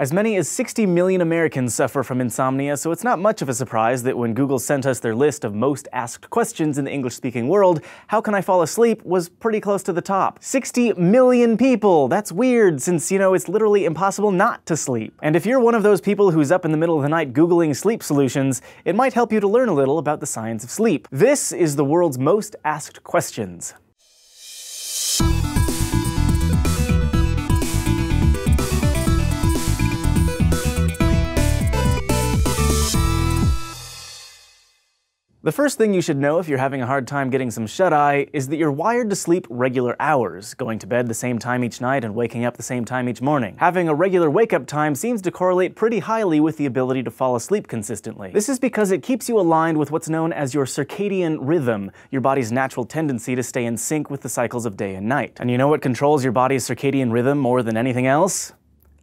As many as 60 million Americans suffer from insomnia, so it's not much of a surprise that when Google sent us their list of most asked questions in the English-speaking world, how can I fall asleep was pretty close to the top. 60 million people! That's weird, since, it's literally impossible not to sleep. And if you're one of those people who's up in the middle of the night Googling sleep solutions, it might help you to learn a little about the science of sleep. This is the world's most asked questions. The first thing you should know if you're having a hard time getting some shut-eye is that you're wired to sleep regular hours, going to bed the same time each night and waking up the same time each morning. Having a regular wake-up time seems to correlate pretty highly with the ability to fall asleep consistently. This is because it keeps you aligned with what's known as your circadian rhythm, your body's natural tendency to stay in sync with the cycles of day and night. And you know what controls your body's circadian rhythm more than anything else?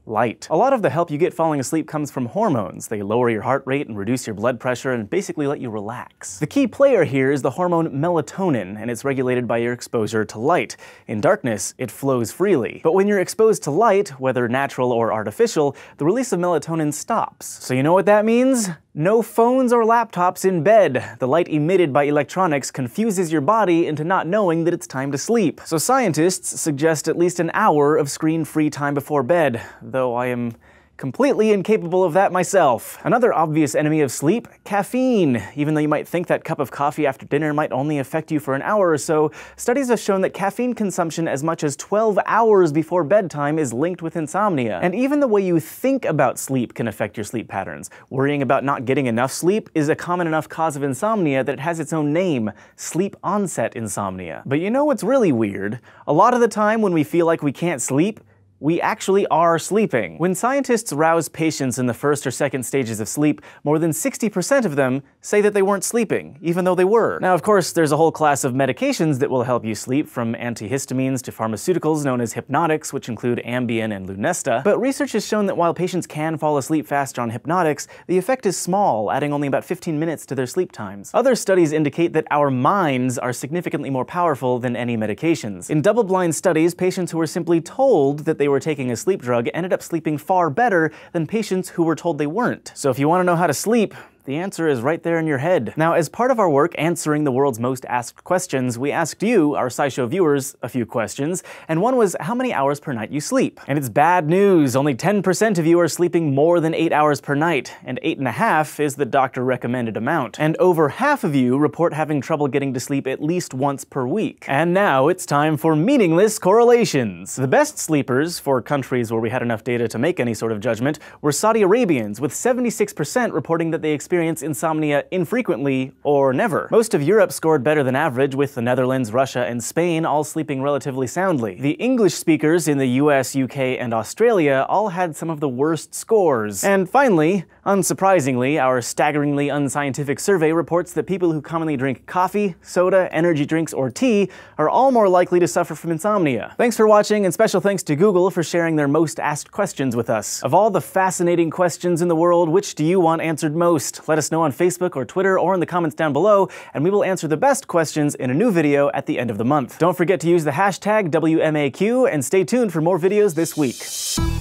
Light. A lot of the help you get falling asleep comes from hormones. They lower your heart rate and reduce your blood pressure and basically let you relax. The key player here is the hormone melatonin, and it's regulated by your exposure to light. In darkness, it flows freely. But when you're exposed to light, whether natural or artificial, the release of melatonin stops. So you know what that means? No phones or laptops in bed. The light emitted by electronics confuses your body into not knowing that it's time to sleep. So scientists suggest at least an hour of screen-free time before bed, though I am completely incapable of that myself. Another obvious enemy of sleep, caffeine. Even though you might think that cup of coffee after dinner might only affect you for an hour or so, studies have shown that caffeine consumption as much as 12 hours before bedtime is linked with insomnia. And even the way you think about sleep can affect your sleep patterns. Worrying about not getting enough sleep is a common enough cause of insomnia that it has its own name, sleep onset insomnia. But you know what's really weird? A lot of the time when we feel like we can't sleep, we actually are sleeping. When scientists rouse patients in the first or second stages of sleep, more than 60% of them say that they weren't sleeping, even though they were. Now, of course, there's a whole class of medications that will help you sleep, from antihistamines to pharmaceuticals known as hypnotics, which include Ambien and Lunesta. But research has shown that while patients can fall asleep faster on hypnotics, the effect is small, adding only about 15 minutes to their sleep times. Other studies indicate that our minds are significantly more powerful than any medications. In double-blind studies, patients who were simply told that they were taking a sleep drug ended up sleeping far better than patients who were told they weren't. So if you want to know how to sleep, the answer is right there in your head. Now, as part of our work answering the world's most asked questions, we asked you, our SciShow viewers, a few questions, and one was how many hours per night you sleep. And it's bad news, only 10% of you are sleeping more than 8 hours per night, and 8.5 is the doctor-recommended amount. And over half of you report having trouble getting to sleep at least once per week. And now it's time for meaningless correlations. The best sleepers, for countries where we had enough data to make any sort of judgment, were Saudi Arabians, with 76% reporting that they experience insomnia infrequently or never. Most of Europe scored better than average, with the Netherlands, Russia, and Spain all sleeping relatively soundly. The English speakers in the US, UK, and Australia all had some of the worst scores. And finally, unsurprisingly, our staggeringly unscientific survey reports that people who commonly drink coffee, soda, energy drinks, or tea are all more likely to suffer from insomnia. Thanks for watching, and special thanks to Google for sharing their most asked questions with us. Of all the fascinating questions in the world, which do you want answered most? Let us know on Facebook or Twitter or in the comments down below, and we will answer the best questions in a new video at the end of the month. Don't forget to use the hashtag WMAQ, and stay tuned for more videos this week.